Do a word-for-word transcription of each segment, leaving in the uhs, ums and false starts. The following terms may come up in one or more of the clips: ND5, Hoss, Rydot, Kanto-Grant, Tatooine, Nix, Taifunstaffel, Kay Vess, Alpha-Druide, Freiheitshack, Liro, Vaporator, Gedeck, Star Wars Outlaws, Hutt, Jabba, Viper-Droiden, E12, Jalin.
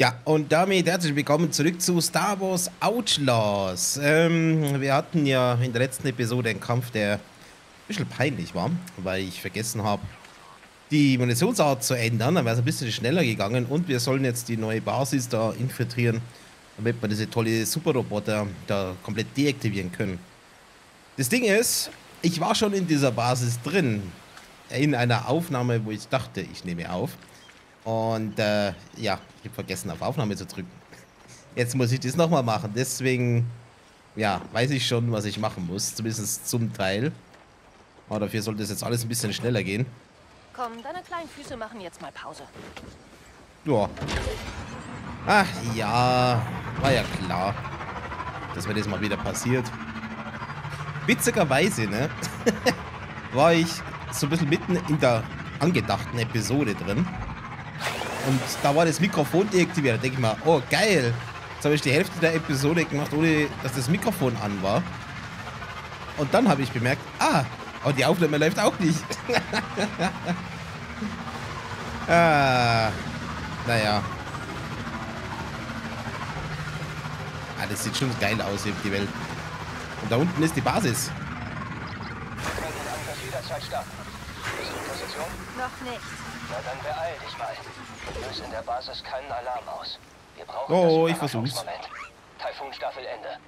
Ja, und damit herzlich willkommen zurück zu Star Wars Outlaws. Ähm, wir hatten ja in der letzten Episode einen Kampf, der ein bisschen peinlich war, weil ich vergessen habe, die Munitionsart zu ändern. Dann wäre es ein bisschen schneller gegangen und wir sollen jetzt die neue Basis da infiltrieren, damit wir diese tolle Superroboter da komplett deaktivieren können. Das Ding ist, ich war schon in dieser Basis drin, in einer Aufnahme, wo ich dachte, ich nehme auf. Und äh, ja, ich habe vergessen, auf Aufnahme zu drücken. Jetzt muss ich das nochmal machen, deswegen, ja, weiß ich schon, was ich machen muss, zumindest zum Teil. Aber dafür sollte es jetzt alles ein bisschen schneller gehen. Komm, deine kleinen Füße machen jetzt mal Pause. Ja. Ach ja, war ja klar, dass mir das mal wieder passiert. Witzigerweise, ne, war ich so ein bisschen mitten in der angedachten Episode drin. Und da war das Mikrofon deaktiviert. Da denke ich mal, oh geil. Jetzt habe ich die Hälfte der Episode gemacht, ohne dass das Mikrofon an war. Und dann habe ich bemerkt, ah, oh, die Aufnahme läuft auch nicht. ah, naja. Ah, das sieht schon geil aus, eben die Welt. Und da unten ist die Basis. Noch nicht. Na dann beeil dich mal. Löse in der Basis keinen Alarm aus. Wir brauchen oh, das ich versuch's. Taifunstaffel Ende.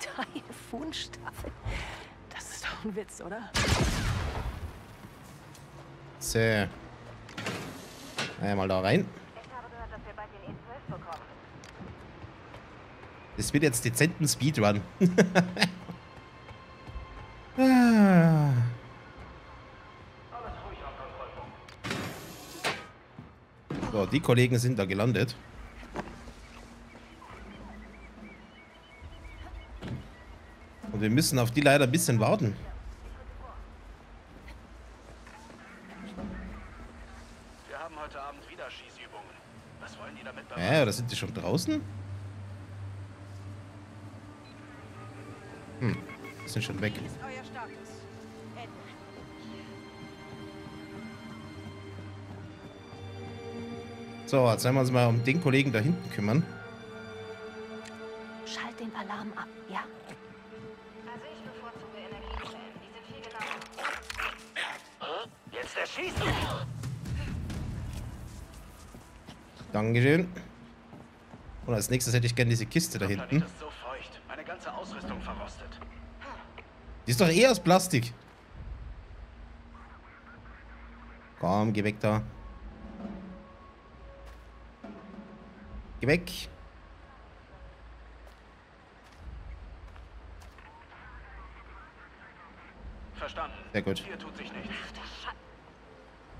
Taifunstaffel? Das ist doch ein Witz, oder? Sehr. Na ja, mal da rein. Ich habe gehört, dass wir bald den E zwölf bekommen. Das wird jetzt dezenten Speedrun. ah. So, die Kollegen sind da gelandet. Und wir müssen auf die leider ein bisschen warten. Wir haben heute Abend wieder Schießübungen. Was wollen die damit machen? Ja, oder sind die schon draußen? Hm, die sind schon weg. So, jetzt wollen wir uns mal um den Kollegen da hinten kümmern. Schalt den Alarm ab, ja? Also ich bevorzuge Energiezellen. Die sind viel genauer. Jetzt erschießen! Dankeschön. Und als nächstes hätte ich gerne diese Kiste da hinten. Das ist so feucht. Meine ganze Ausrüstung verrostet. Die ist doch eher aus Plastik. Komm, geh weg da. Geh weg. Verstanden. Sehr gut. Hier tut sich nichts.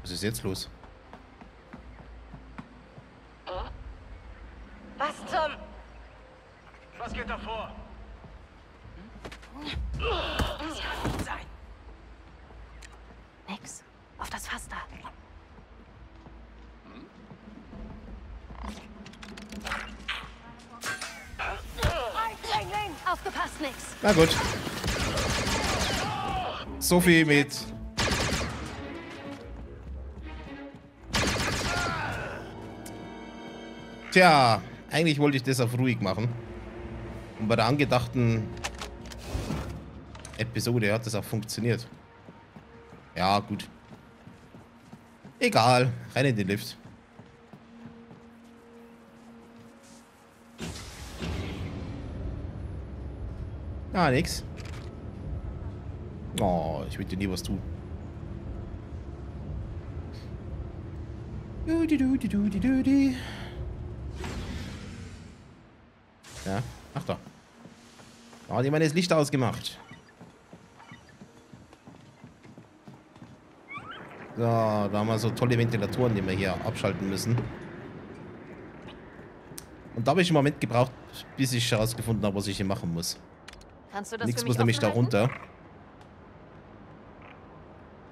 Was ist jetzt los? Was zum? Was geht da vor? Das kann nicht sein. Nix. Auf das Fass da. Aufgepasst, Nix. Na gut. So viel mit. Tja, eigentlich wollte ich das auf ruhig machen. Und bei der angedachten Episode hat das auch funktioniert. Ja, gut. Egal, rein in den Lift. Ah, nix. Oh, ich will dir nie was tun. Du, du, du, du, du, du, du. Ja, ach da. Da hat jemand das Licht ausgemacht. So, da haben wir so tolle Ventilatoren, die wir hier abschalten müssen. Und da habe ich einen Moment gebraucht, bis ich herausgefunden habe, was ich hier machen muss. Nix muss nämlich da runter.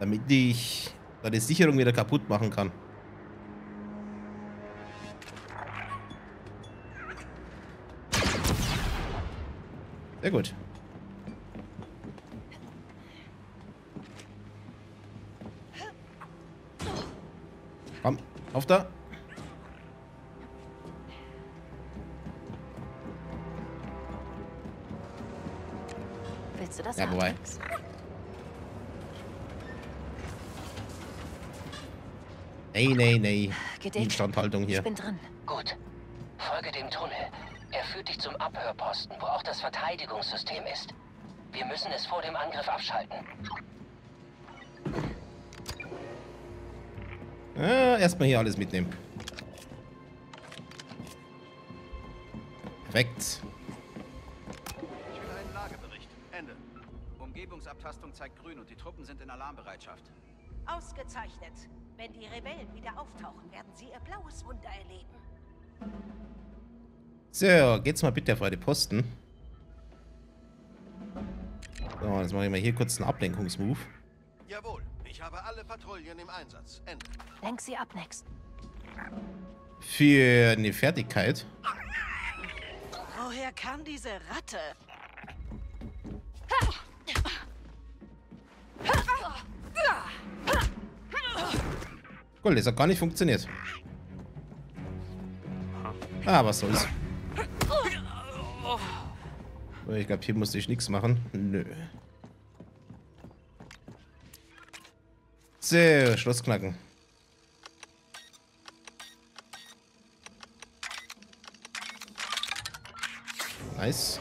Damit ich deine Sicherung wieder kaputt machen kann. Sehr gut. Komm, auf da. Willst du das ja, haben? Wobei. Nee, nee, nee. Instandhaltung hier. Ich bin drin. Gut. Folge dem Tunnel. Er führt dich zum Abhörposten, wo auch das Verteidigungssystem ist. Wir müssen es vor dem Angriff abschalten. Ja, erstmal hier alles mitnehmen. Perfekt. Ich will einen Lagebericht. Ende. Umgebungsabtastung zeigt grün und die Truppen sind in Alarmbereitschaft. Ausgezeichnet. Wenn die Rebellen wieder auftauchen, werden sie ihr blaues Wunder erleben. So, geht's mal bitte auf den Posten. So, jetzt mache ich mal hier kurz einen Ablenkungsmove. Jawohl, ich habe alle Patrouillen im Einsatz. Ende. Lenk sie ab, Nix. Für eine Fertigkeit. Woher kam diese Ratte? Cool, das hat gar nicht funktioniert. Ah, was soll's. Ich glaube, hier musste ich nichts machen. Nö. So, Schloss knacken. Nice.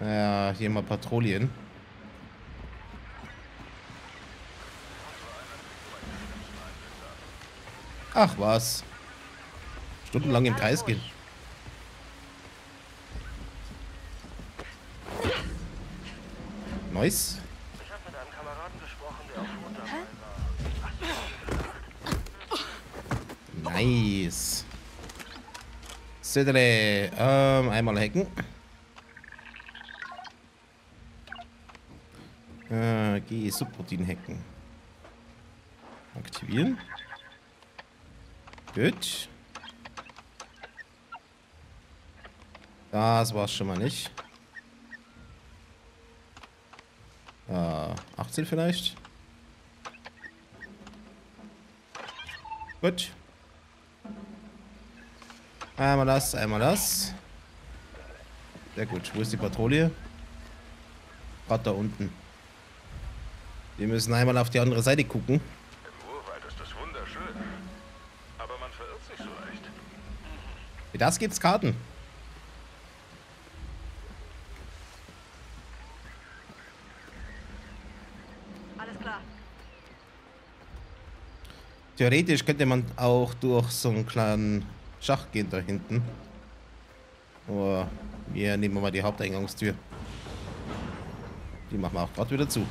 Ja, hier mal Patrouillen. Ach was. Stundenlang im Kreis gehen. Nice. Ich habe mit einem Kameraden gesprochen, der auf Montag. Nice. Södere. Ähm, einmal hacken. Äh, geh Subroutine hacken. Aktivieren. Gut. Das war's schon mal nicht. Äh, achtzehn vielleicht. Gut. Einmal das, einmal das. Sehr gut. Wo ist die Patrouille? Gerade da unten. Wir müssen einmal auf die andere Seite gucken. Für das gibt's Karten. Alles klar. Theoretisch könnte man auch durch so einen kleinen Schacht gehen da hinten. Aber wir nehmen mal die Haupteingangstür. Die machen wir auch gerade wieder zu.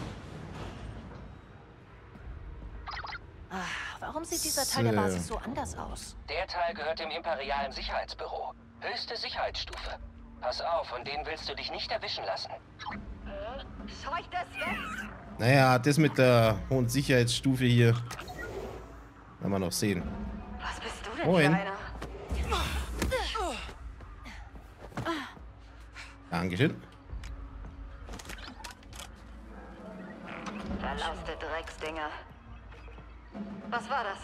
Sieht dieser Teil der Basis so anders aus? Der Teil gehört dem imperialen Sicherheitsbüro. Höchste Sicherheitsstufe. Pass auf, von denen willst du dich nicht erwischen lassen. Äh, scheucht das jetzt? Naja, das mit der hohen Sicherheitsstufe hier. Werden wir noch sehen. Was bist du denn für einer? Dankeschön. Verlaufte Drecksdinger. Was war das?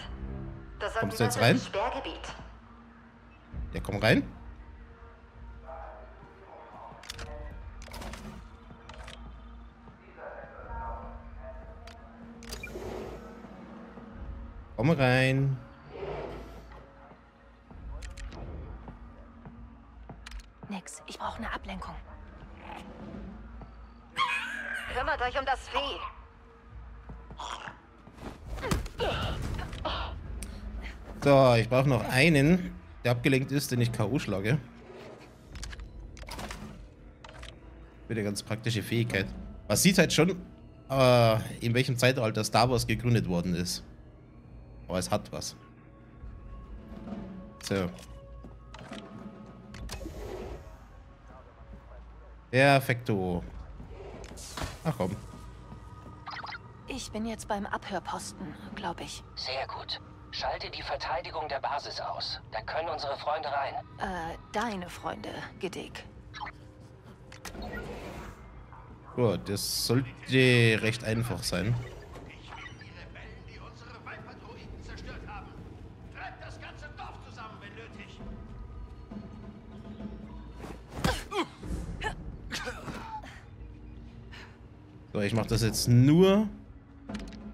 Das Kommst du jetzt rein? Sperrgebiet. Ja, komm rein. Komm rein. Nix, ich brauche eine Ablenkung. Kümmert euch um das Vieh. So, ich brauche noch einen, der abgelenkt ist, den ich K O schlage. Für eine ganz praktische Fähigkeit. Man sieht halt schon, äh, in welchem Zeitalter Star Wars gegründet worden ist. Aber es hat was. So. Perfekto. Ach komm. Ich bin jetzt beim Abhörposten, glaube ich. Sehr gut. Schalte die Verteidigung der Basis aus. Da können unsere Freunde rein. Äh, deine Freunde, Gedick. Gut, das sollte recht einfach sein. Ich bin die Rebellen, die unsere Viper-Droiden zerstört haben. Treibt das ganze Dorf zusammen, wenn nötig. Weil ich mache das jetzt nur...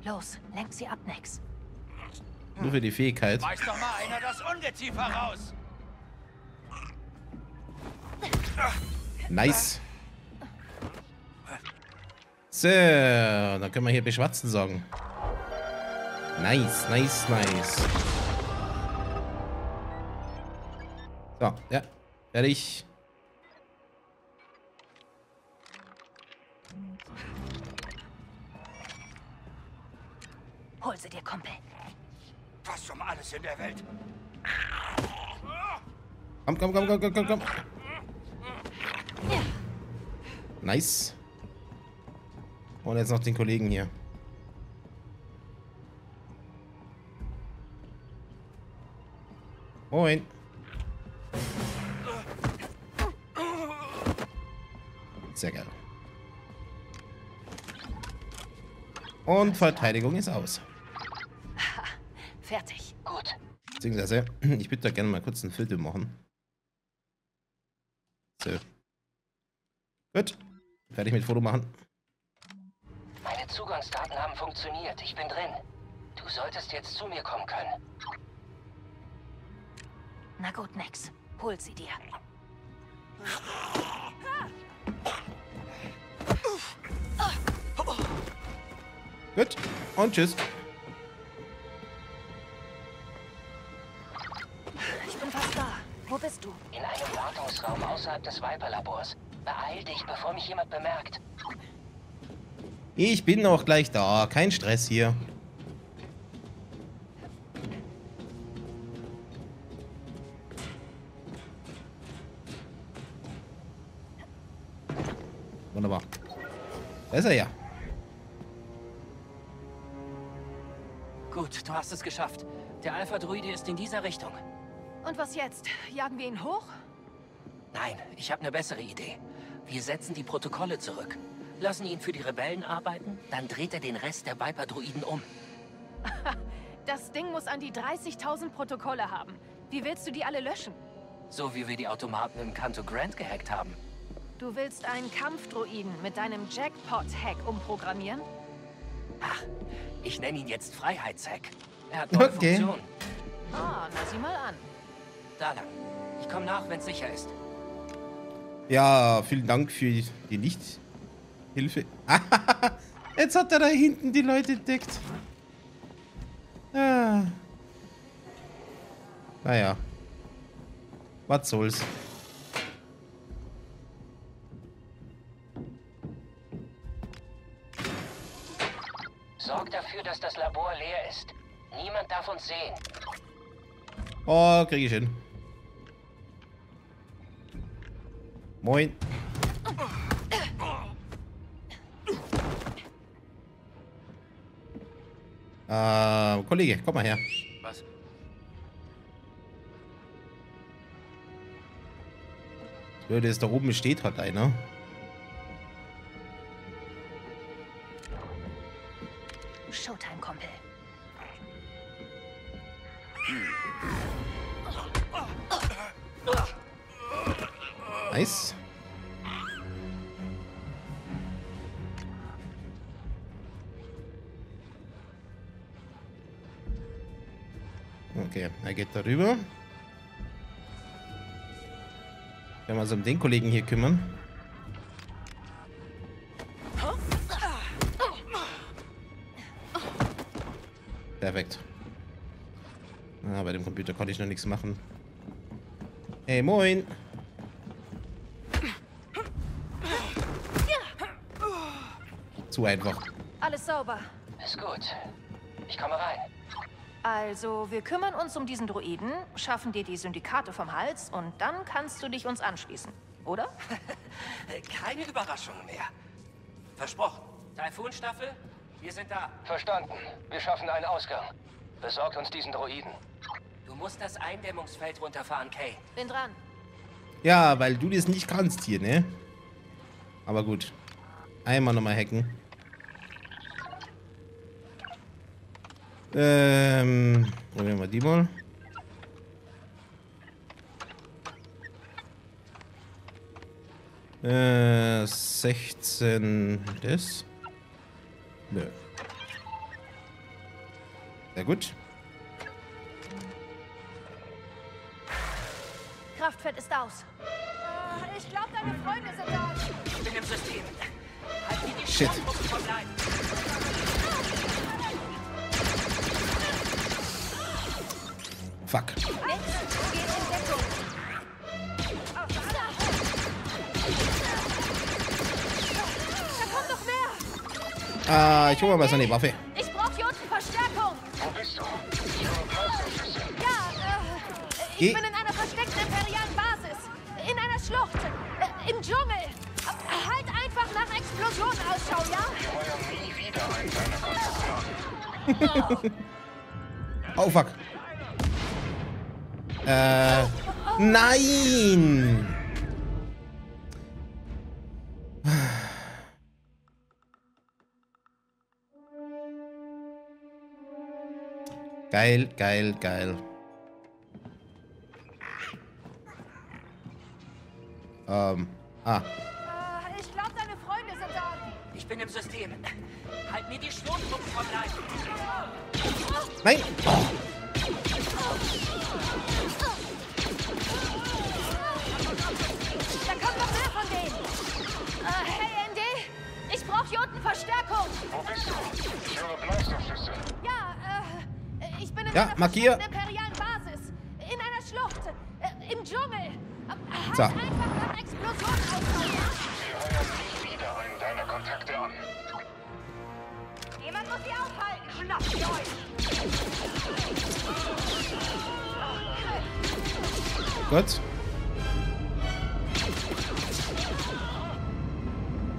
Los, lenk sie ab, Nix. Nur für die Fähigkeit. Weiß doch mal einer das Ungeziefer raus! Nice. So, dann können wir hier beschwatzen sagen. Nice, nice, nice. So, ja. Fertig. Hol sie dir, Kumpel. Was um alles in der Welt? Komm, komm, komm, komm, komm, komm. Nice. Und jetzt noch den Kollegen hier. Moin. Sehr geil. Und Verteidigung ist aus. Fertig. Gut. Beziehungsweise, ich würde da gerne mal kurz einen Filter machen. So. Gut. Fertig mit Foto machen. Meine Zugangsdaten haben funktioniert. Ich bin drin. Du solltest jetzt zu mir kommen können. Na gut, Nix. Hol sie dir. Gut. Und tschüss. Ich bin fast da. Wo bist du? In einem Wartungsraum außerhalb des Viper-Labors. Beeil dich, bevor mich jemand bemerkt. Ich bin auch gleich da. Kein Stress hier. Wunderbar. Da ist er ja. Gut, du hast es geschafft. Der Alpha-Druide ist in dieser Richtung. Und was jetzt? Jagen wir ihn hoch? Nein, ich habe eine bessere Idee. Wir setzen die Protokolle zurück. Lassen ihn für die Rebellen arbeiten, dann dreht er den Rest der Viper-Droiden um. Das Ding muss an die dreißigtausend Protokolle haben. Wie willst du die alle löschen? So wie wir die Automaten im Kanto-Grant gehackt haben. Du willst einen Kampfdroiden mit deinem Jackpot-Hack umprogrammieren? Ach, ich nenne ihn jetzt Freiheitshack. Er hat neue okay. Funktionen. Ah, na sieh mal an. Da lang. Ich komme nach, wenn es sicher ist. Ja, vielen Dank für die Lichthilfe. Jetzt hat er da hinten die Leute entdeckt. Ah. Naja. Was soll's. Sorg dafür, dass das Labor leer ist. Niemand darf uns sehen. Oh, krieg ich hin. Moin. Äh, Kollege, komm mal her. Was? Ich würde es da oben steht halt einer. Showtime, Kumpel. Nice. Okay, er geht darüber. Wenn wir uns um den Kollegen hier kümmern. Perfekt. Ah, bei dem Computer konnte ich noch nichts machen. Hey, moin. Zu einfach. Alles sauber. Ist gut. Ich komme rein. Also, wir kümmern uns um diesen Droiden, schaffen dir die Syndikate vom Hals und dann kannst du dich uns anschließen, oder? Keine Überraschung mehr. Versprochen. Taifunstaffel, wir sind da. Verstanden. Wir schaffen einen Ausgang. Besorgt uns diesen Droiden. Du musst das Eindämmungsfeld runterfahren, Kay. Bin dran. Ja, weil du das nicht kannst hier, ne? Aber gut. Einmal nochmal hacken. Ähm, probieren wir die mal. Äh, sechzehn das. Nö. Sehr gut. Kraftfett ist aus. Äh, ich glaube, deine Freunde sind da. Ich bin im System. Halt die die Shit. Fuck. Nix geht in Deckung. Da kommt noch mehr. Ah, ich hole mal was an die Waffe. Ich brauche hier unten Verstärkung. Wo bist du? Ja, äh, ich Ge bin in einer versteckten imperialen Basis. In einer Schlucht. Äh, Im Dschungel. Halt einfach nach Explosionen Ausschau, ja? Ich heuer nie wieder an deiner Konstruktion. Oh, fuck. Äh, nein! Geil, geil, geil. Ähm, ah. Ich glaube, deine Freunde sind da. Ich bin im System. Halt mir die Schlundbuch vom Leib. Nein! Oh. Da kommt noch mehr von denen. Äh, hey, N D, ich brauche hier unten Verstärkung. Wo bist du? Ich höre Bleistoffschüsse. Ja, äh, ich bin in ja, einer markier. imperialen Basis. In einer Schlucht. Äh, Im Dschungel. Halt so. Einfach nach Explosionen ausfallen. Sie heuern nie wieder einen deiner Kontakte an. Jemand muss sie aufhalten. Schnappt sie euch. Gut.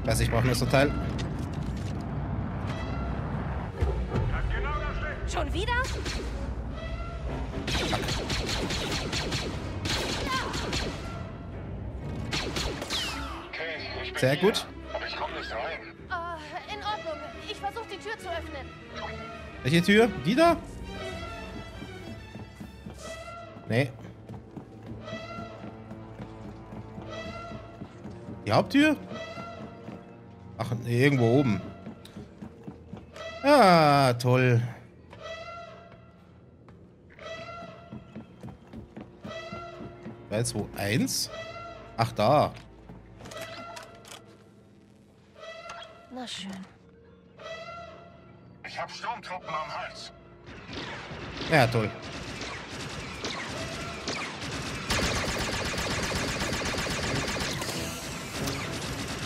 Also ich brauche nur so ein Teil. Schon wieder? Fuck. Okay, sehr gut. Aber ich komme nicht rein. Uh, in Ordnung. Ich versuche die Tür zu öffnen. Welche Tür? Die da? Nee. Die Haupttür? Ach, nee, irgendwo oben. Ah, toll. drei, zwei, eins. Ach, da. Na schön. Ich hab Sturmtruppen am Hals. Ja, toll.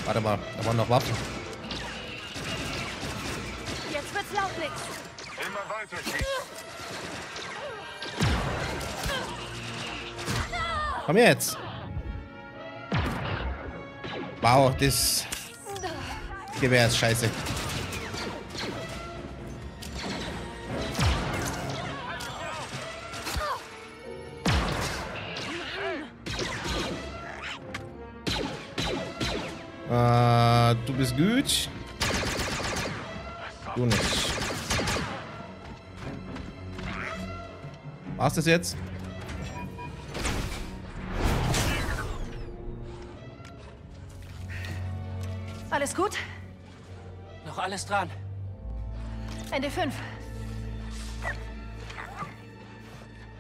Warte mal, da waren noch Waffen. Jetzt wird's laut, Nix. Immer weiter schießen. Komm jetzt. Wow, das Gewehr ist scheiße. Uh, du bist gut. Du nicht. War's das jetzt? Alles gut? Noch alles dran. N D fünf.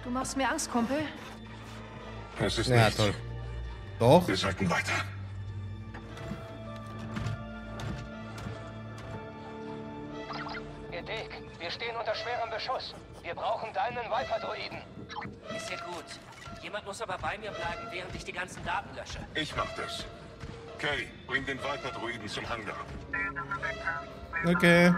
Du machst mir Angst, Kumpel. Es ist ja, toll. Doch. Wir sollten weiter. Schuss. Wir brauchen deinen Viper-Droiden. Ist ja gut. Jemand muss aber bei mir bleiben, während ich die ganzen Daten lösche. Ich mach das. Kay, bring den Viper-Droiden zum Hangar. Okay.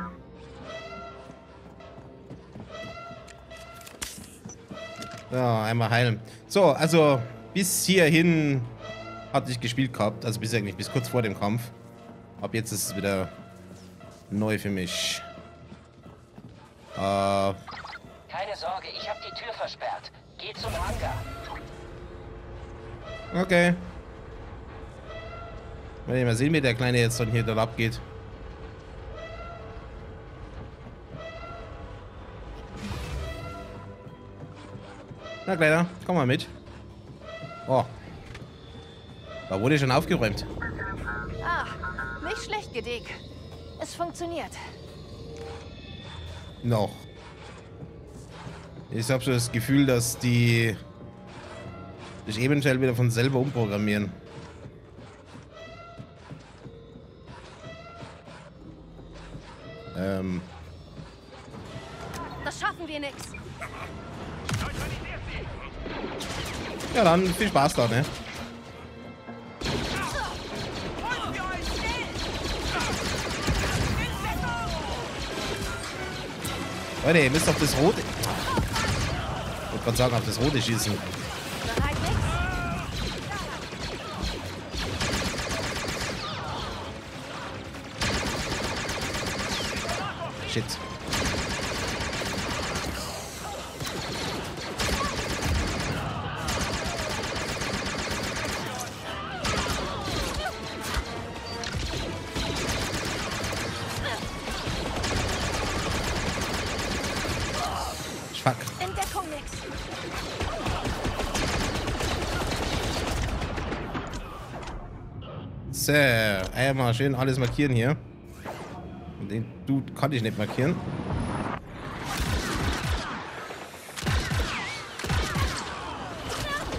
So, einmal heilen. So, also bis hierhin hatte ich gespielt gehabt. Also bis eigentlich bis kurz vor dem Kampf. Ab jetzt ist es wieder neu für mich. Uh. Keine Sorge, ich habe die Tür versperrt. Geh zum Hangar. Okay. Wenn ich mal sehen, wie der Kleine jetzt dann hier dann abgeht. Na, Kleiner, komm mal mit. Oh. Da wurde schon aufgeräumt. Ah, nicht schlecht, Gedeck. Es funktioniert. Noch. Ich habe so das Gefühl, dass die sich eventuell wieder von selber umprogrammieren. Ähm. Das schaffen wir, Nix. Ja, dann viel Spaß da, ne? Leute, ihr müsst auf das Rote... Ich wollte gerade sagen, auf das Rote schießen. Shit. So, einmal schön alles markieren hier. Und den Dude kann ich nicht markieren.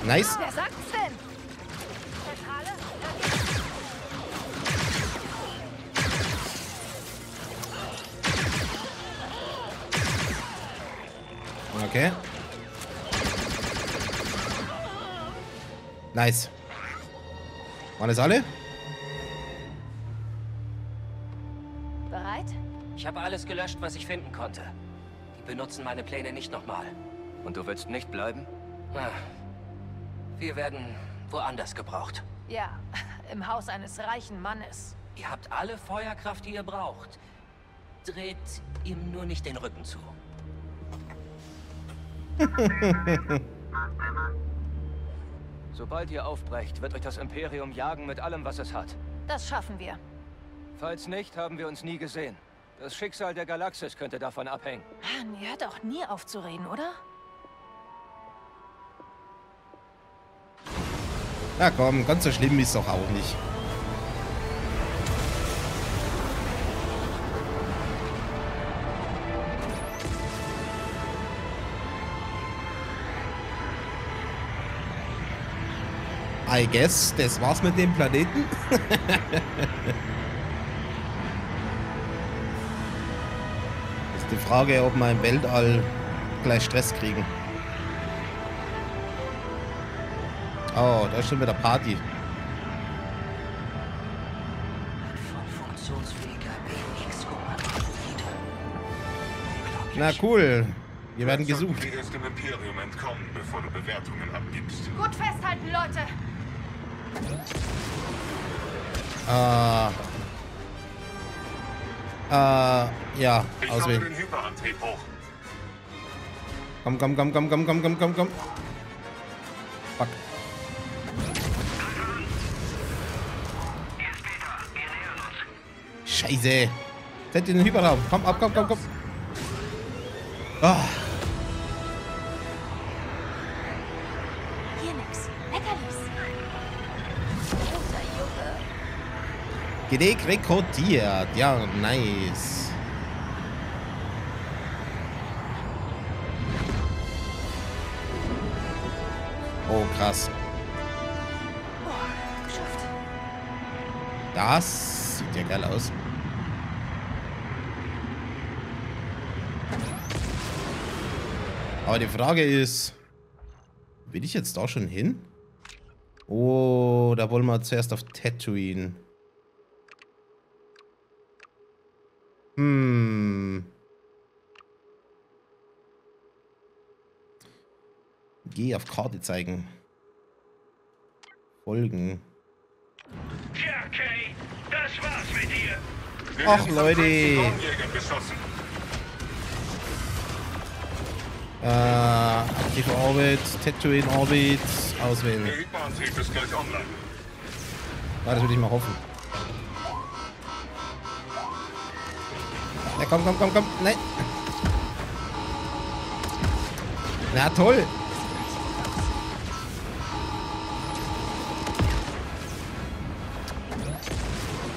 Nice. Wer sagt's denn? Okay. Nice. Waren das alle? Bereit? Ich habe alles gelöscht, was ich finden konnte. Die benutzen meine Pläne nicht nochmal. Und du willst nicht bleiben? Na, wir werden woanders gebraucht. Ja, im Haus eines reichen Mannes. Ihr habt alle Feuerkraft, die ihr braucht. Dreht ihm nur nicht den Rücken zu. Sobald ihr aufbrecht, wird euch das Imperium jagen mit allem, was es hat. Das schaffen wir. Falls nicht, haben wir uns nie gesehen. Das Schicksal der Galaxis könnte davon abhängen. Man, ihr hört auch nie auf zu reden, oder? Na komm, ganz so schlimm ist es doch auch nicht. I guess, das war's mit dem Planeten. Ist die Frage, ob wir im Weltall gleich Stress kriegen. Oh, da ist schon wieder Party. Na cool. Wir werden gesucht. Wir sollten dem Imperium entkommen, bevor du Bewertungen abgibst. Gut festhalten, Leute. Ah. Ah, ja, auswählen. Ich habe den Hyperantrieb hoch. Komm, komm, komm, komm, komm, komm, komm, komm, komm. Fuck. Scheiße. Seid ihr in den Hyperraum? Komm, ab, komm, komm, komm. Ah. Hier nix. Leckerlis. Guter Junge. Gedek rekrutiert. Ja, nice. Oh, krass. Boah, geschafft. Das sieht ja geil aus. Aber die Frage ist, will ich jetzt da schon hin? Oh, da wollen wir zuerst auf Tatooine. Hm. Geh auf Karte zeigen. Folgen. Tja, Kay, das war's mit dir. Wir Ach, Leute. Äh, aktive Orbit, Tatooine Orbit, auswählen. Der Hyperantrieb ist gleich online. Ja, das würde ich mal hoffen. Na komm, komm, komm, komm, nein. Na toll.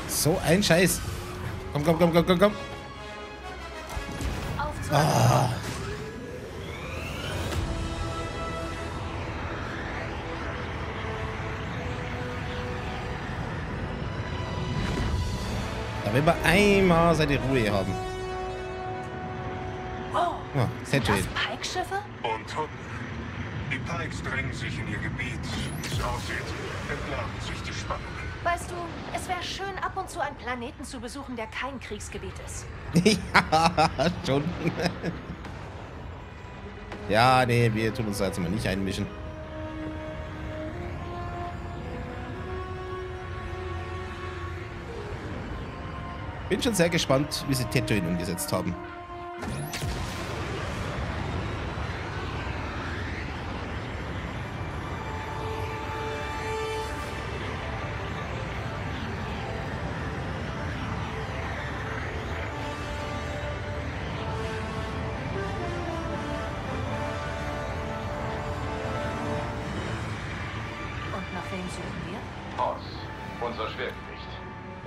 So ein Scheiß. Komm, komm, komm, komm, komm, komm. Auf Ah. Da will man einmal seine Ruhe haben. Oh, oh sind das Pike-Schiffe? Und Hutten. Die Pikes drängen sich in ihr Gebiet. Wie es aussieht, entladen sich die Spannungen. Weißt du, es wäre schön, ab und zu einen Planeten zu besuchen, der kein Kriegsgebiet ist. Ja, schon. Ja, nee, wir tun uns da jetzt mal nicht einmischen. Bin schon sehr gespannt, wie sie Tatooine umgesetzt haben.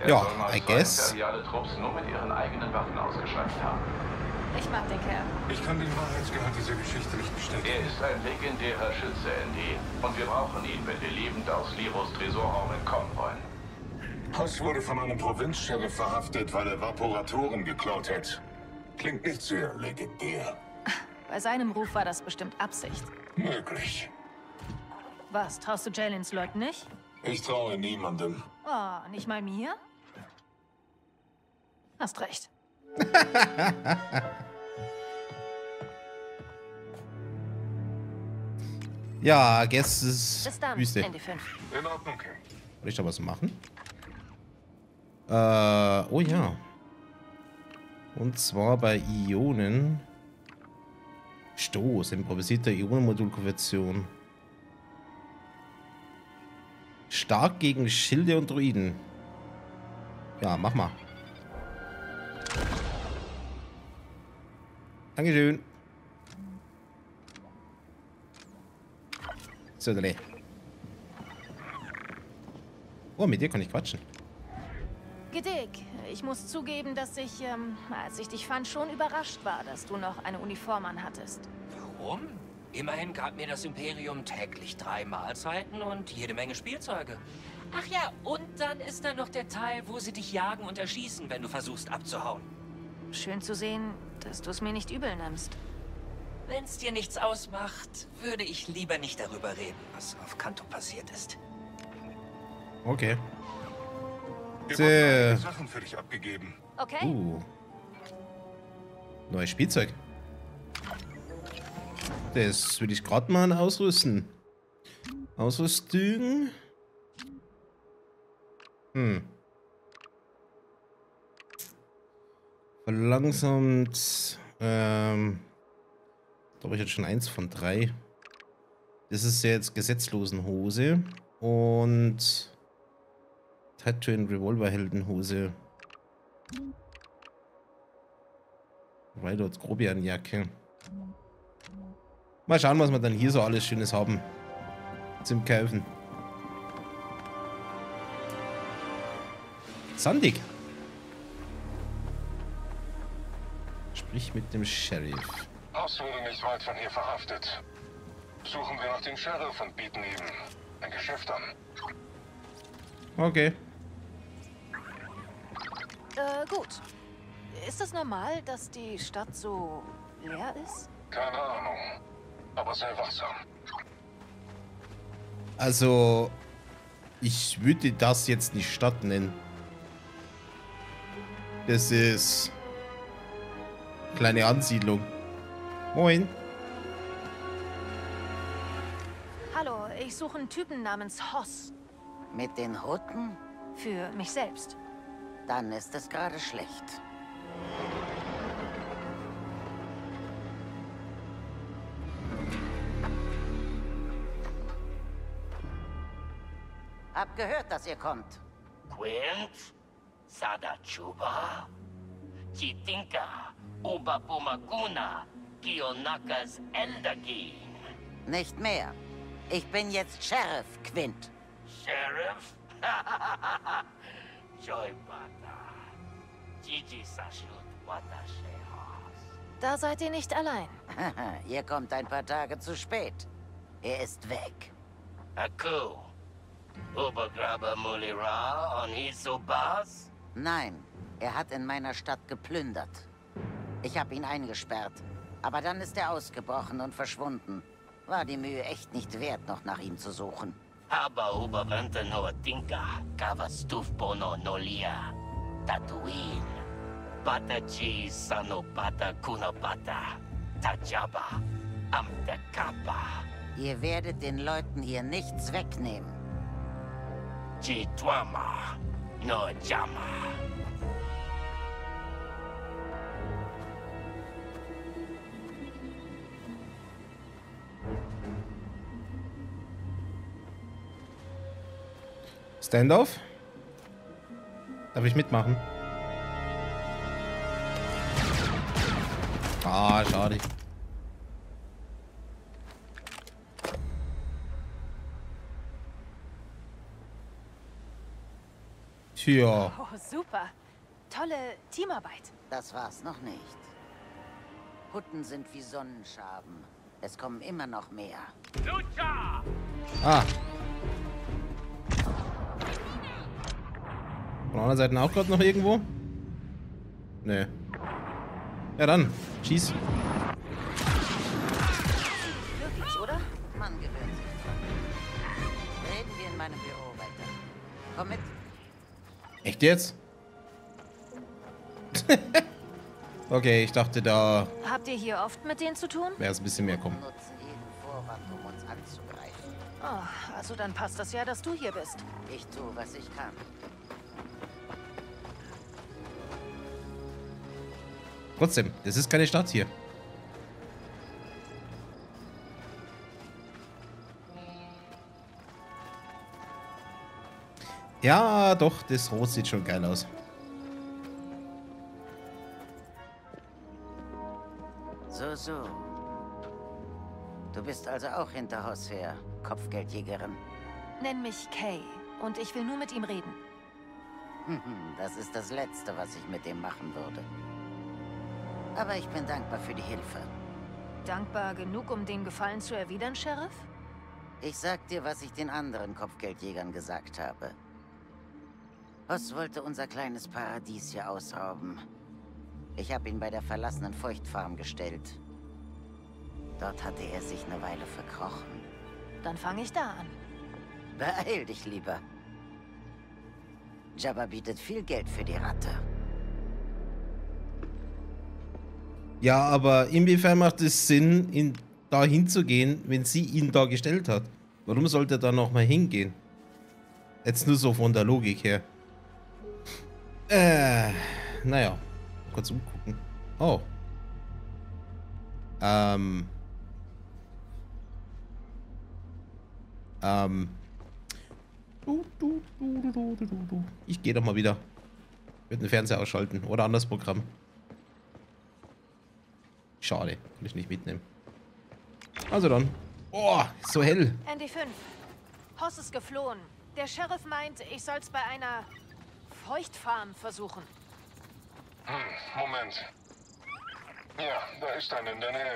Ja, I guess. Trupps nur mit ihren eigenen Waffen ausgeschaltet haben. Ich mag den Kerl. Ich kann den Wahrheitsgehalt dieser Geschichte nicht bestätigen. Er ist ein legendärer Schütze, N D. Und wir brauchen ihn, wenn wir lebend aus Liros Tresorraum entkommen wollen. Hoss wurde von einem Provinzsheriff verhaftet, weil er Vaporatoren geklaut hat. Klingt nicht sehr legendär. Bei seinem Ruf war das bestimmt Absicht. Möglich. Was, traust du Jalins Leuten nicht? Ich traue niemandem. Oh, nicht mal mir? Hast recht. Ja, guess ist Wüste. In Ordnung. Will ich da was machen? Äh, oh ja. Und zwar bei Ionen. Stoß, improvisierte Ionenmodulkonversion. Stark gegen Schilde und Druiden. Ja, mach mal. Dankeschön. So, dale. Oh, mit dir kann ich quatschen. Gedick, ich muss zugeben, dass ich, ähm, als ich dich fand, schon überrascht war, dass du noch eine Uniform anhattest. Warum? Immerhin gab mir das Imperium täglich drei Mahlzeiten und jede Menge Spielzeuge. Ach ja, und dann ist da noch der Teil, wo sie dich jagen und erschießen, wenn du versuchst abzuhauen. Schön zu sehen, dass du es mir nicht übel nimmst. Wenn's dir nichts ausmacht, würde ich lieber nicht darüber reden, was auf Kanto passiert ist. Okay. Wir haben Sachen für dich abgegeben. Okay. Uh. Neues Spielzeug. Das will ich gerade mal ausrüsten. Ausrüsten. Hm. Verlangsamt. Ähm. Da habe ich jetzt schon eins von drei. Das ist jetzt Gesetzlosenhose. Und Tatooine Revolverheldenhose. Rydot Grobian-Jacke. Mal schauen, was wir dann hier so alles Schönes haben zum Kaufen. Sandig. Sprich mit dem Sheriff. Hoss wurde nicht weit von hier verhaftet. Suchen wir nach dem Sheriff und bieten ihm ein Geschäft an. Okay. Äh, gut. Ist das normal, dass die Stadt so leer ist? Keine Ahnung. Aber sehr wachsam. Also, ich würde das jetzt nicht Stadt nennen. Das ist kleine Ansiedlung. Moin. Hallo, ich suche einen Typen namens Hoss. Mit den Hutten? Für mich selbst. Dann ist es gerade schlecht. Hab gehört, dass ihr kommt. Quint, Sadachuba, Chitinka, Ubabumaguna, Kionakas Eldergin. Nicht mehr. Ich bin jetzt Sheriff, Quint. Sheriff? Joy Bata. Gigi Sashut Watashe Hoss. Da seid ihr nicht allein. Ihr kommt ein paar Tage zu spät. Er ist weg. Akku. Obergraber Mulira und Isobas? Nein, er hat in meiner Stadt geplündert. Ich habe ihn eingesperrt. Aber dann ist er ausgebrochen und verschwunden. War die Mühe echt nicht wert, noch nach ihm zu suchen. Aber Oberwante no Tinka, Kavastufbono Nolia, Tatooine. Batachi Sanobata Kunobata, Tajaba, Amtekapa. Ihr werdet den Leuten hier nichts wegnehmen. Chitwama, no Jama. Standoff? Darf ich mitmachen? Ah, schade. Tja. Oh, super. Tolle Teamarbeit. Das war's noch nicht. Hutten sind wie Sonnenschaben. Es kommen immer noch mehr. Lucha! Ah. Von anderen Seiten auch gerade noch irgendwo? Nee. Ja dann, schieß. Wirklich, oder? Mann gewöhnt sich dran. Reden wir in meinem Büro weiter. Komm mit. Echt jetzt? Okay, ich dachte da... Habt ihr hier oft mit denen zu tun? Wäre es ein bisschen mehr kommen. Nutzen jeden Vorwand, um uns anzugreifen. Oh, also dann passt das ja, dass du hier bist. Ich tue, was ich kann. Trotzdem, das ist keine Stadt hier. Ja, doch, das Rot sieht schon geil aus. So, so. Du bist also auch hinter Hoss her, Kopfgeldjägerin. Nenn mich Kay und ich will nur mit ihm reden. Das ist das Letzte, was ich mit ihm machen würde. Aber ich bin dankbar für die Hilfe. Dankbar genug, um den Gefallen zu erwidern, Sheriff? Ich sag dir, was ich den anderen Kopfgeldjägern gesagt habe. Hoss wollte unser kleines Paradies hier ausrauben. Ich habe ihn bei der verlassenen Feuchtfarm gestellt. Dort hatte er sich eine Weile verkrochen. Dann fange ich da an. Beeil dich lieber. Jabba bietet viel Geld für die Ratte. Ja, aber inwiefern macht es Sinn, ihn da hinzugehen, wenn sie ihn da gestellt hat? Warum sollte er da nochmal hingehen? Jetzt nur so von der Logik her. Äh, naja. Kurz umgucken. Oh. Ähm. Ähm. Du, du, du, du, du, du, du. Ich gehe doch mal wieder. Ich werde den Fernseher ausschalten oder anderes Programm. Schade, kann ich nicht mitnehmen. Also dann. Oh, ist so hell. N D fünf. Hoss ist geflohen. Der Sheriff meint, ich soll's bei einer Feuchtfarm versuchen. Hm, Moment. Ja, da ist einer in der Nähe.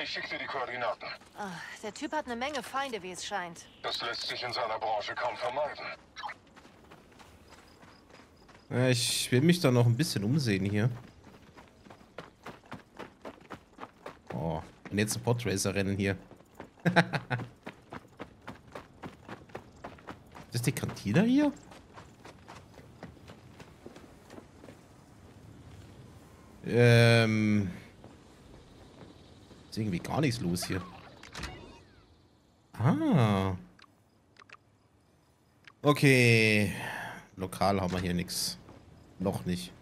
Ich schicke dir die Koordinaten. Ach, der Typ hat eine Menge Feinde, wie es scheint. Das lässt sich in seiner Branche kaum vermeiden. Ich will mich da noch ein bisschen umsehen hier. Oh, und jetzt ein Podracer-Rennen hier. Ist das die Kantine hier? Ähm. Ist irgendwie gar nichts los hier. Ah. Okay. Lokal haben wir hier nichts. Noch nicht.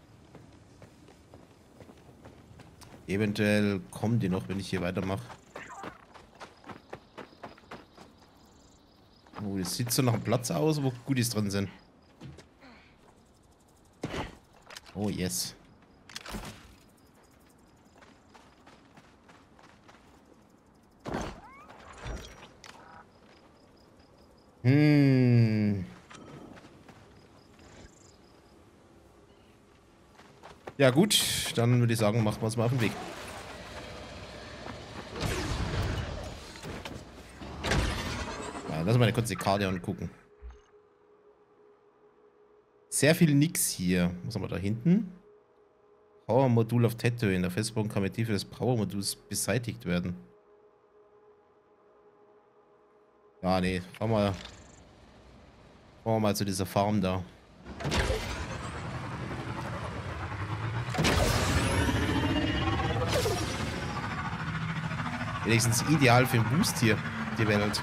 Eventuell kommen die noch, wenn ich hier weitermache. Oh, das sieht so nach einem Platz aus, wo Goodies drin sind. Oh, yes. Hm. Ja gut, dann würde ich sagen, machen wir uns mal auf den Weg. Lass mal kurz die Karte angucken. Sehr viel Nix hier. Was haben wir da hinten? Power-Modul auf Tatooine. Der Festbogen kann mit Hilfe des Power-Moduls beseitigt werden. Ja, nee. Fahren wir, fahren wir mal zu dieser Farm da. Wenigstens ideal für einen Boost hier, die Welt.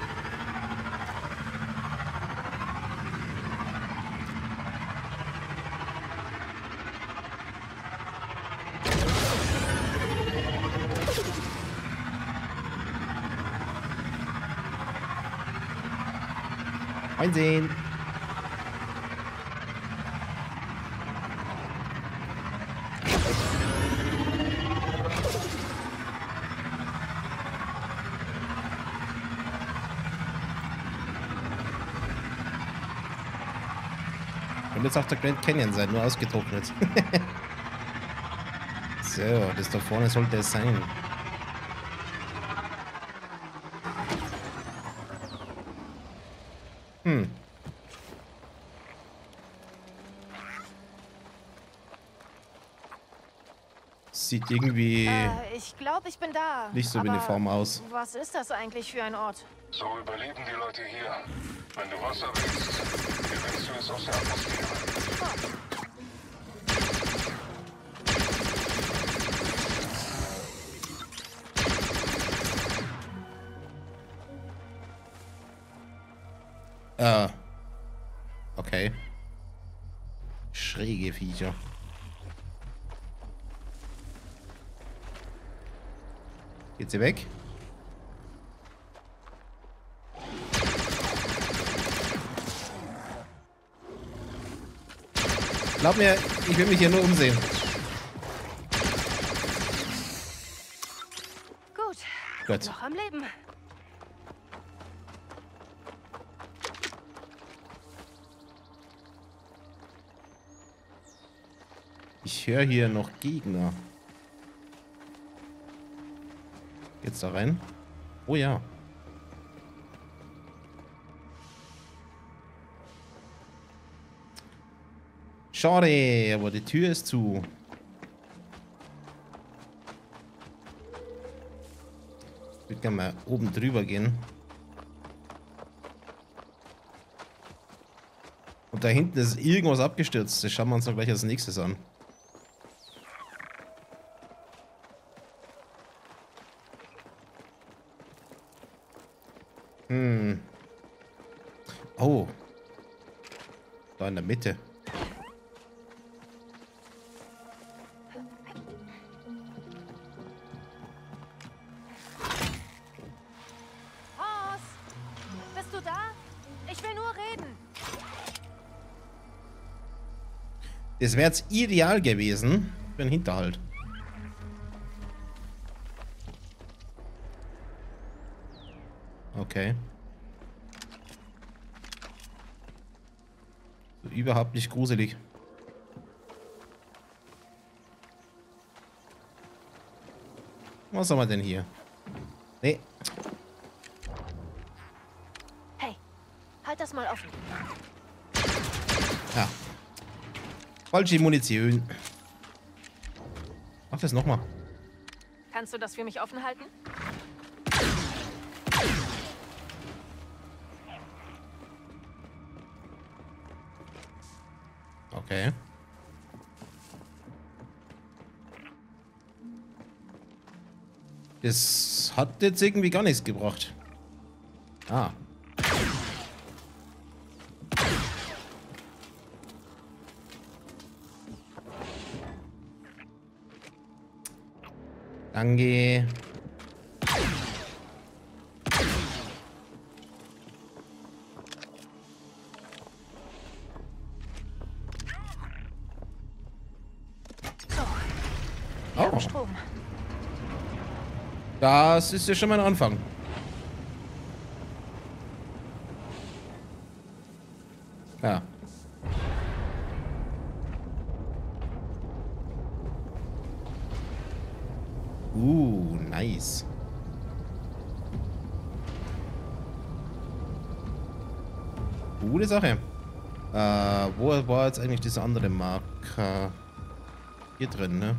Einsehen. Jetzt auf der Grand Canyon sein, nur ausgetrocknet. So, das da vorne sollte es sein. Hm. Sieht irgendwie äh, ich glaube, ich bin da. Nicht so wie eine Form aus. Was ist das eigentlich für ein Ort? So überleben die Leute hier. Wenn du Wasser willst. Äh. Okay. Schräge Viecher. Geht sie weg? Glaub mir, ich will mich hier nur umsehen. Gut. Gut. Noch am Leben. Ich höre hier noch Gegner. Geht's da rein? Oh ja. Schade, aber die Tür ist zu. Ich würde gerne mal oben drüber gehen. Und da hinten ist irgendwas abgestürzt. Das schauen wir uns dann gleich als nächstes an. Hm. Oh. Da in der Mitte. Das wäre jetzt ideal gewesen für einen Hinterhalt. Okay. So, überhaupt nicht gruselig. Was haben wir denn hier? Nee. Hey, halt das mal offen. Ja. Falsche Munition. Mach das nochmal. Kannst du das für mich offen halten? Okay. Das hat jetzt irgendwie gar nichts gebracht. Ah. Ange. Oh. Das ist ja schon mal ein Anfang. Ja. Uh, nice. coole Sache. Äh, wo war jetzt eigentlich dieser andere Marker? Hier drin, ne?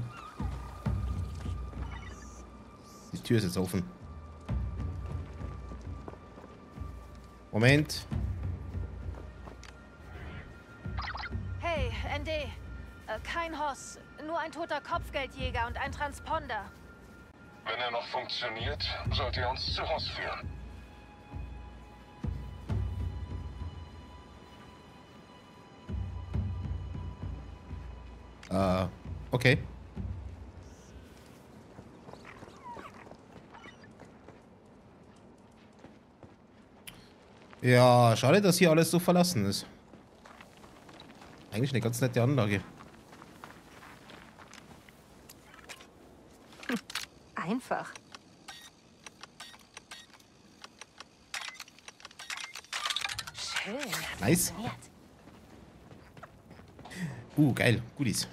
Die Tür ist jetzt offen. Moment. Hey, N D. Äh, kein Hoss, nur ein toter Kopfgeldjäger und ein Transponder. Wenn er noch funktioniert, sollte er uns zu Hoss führen. Äh, okay. Ja, schade, dass hier alles so verlassen ist. Eigentlich eine ganz nette Anlage. Hm, einfach. Schön. Nice. Uh, geil. Goodies.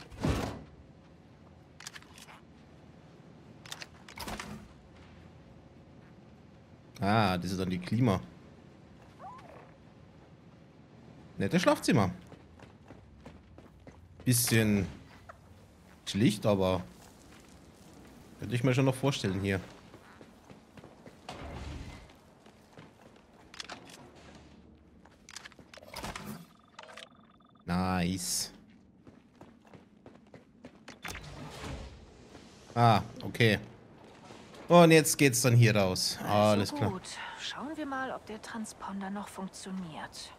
Ah, das ist dann die Klima. Nettes Schlafzimmer. Bisschen schlicht, aber könnte ich mir schon noch vorstellen hier. Nice. Ah, okay. Und jetzt geht's dann hier raus. Alles klar. Gut, schauen wir mal, ob der Transponder noch funktioniert.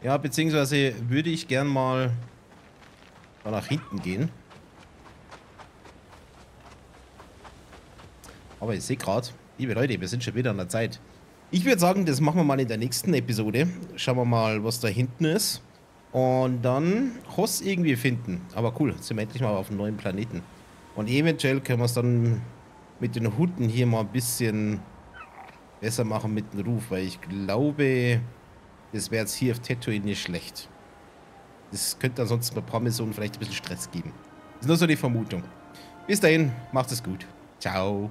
Ja, beziehungsweise würde ich gern mal nach hinten gehen. Aber ich sehe gerade, liebe Leute, wir sind schon wieder an der Zeit. Ich würde sagen, das machen wir mal in der nächsten Episode. Schauen wir mal, was da hinten ist. Und dann Hoss irgendwie finden. Aber cool, sind wir endlich mal auf einem neuen Planeten. Und eventuell können wir es dann mit den Hunden hier mal ein bisschen besser machen mit dem Ruf. Weil ich glaube, das wäre jetzt hier auf Tatooine nicht schlecht. Das könnte ansonsten bei Promissionen vielleicht ein bisschen Stress geben. Das ist nur so die Vermutung. Bis dahin, macht es gut. Ciao.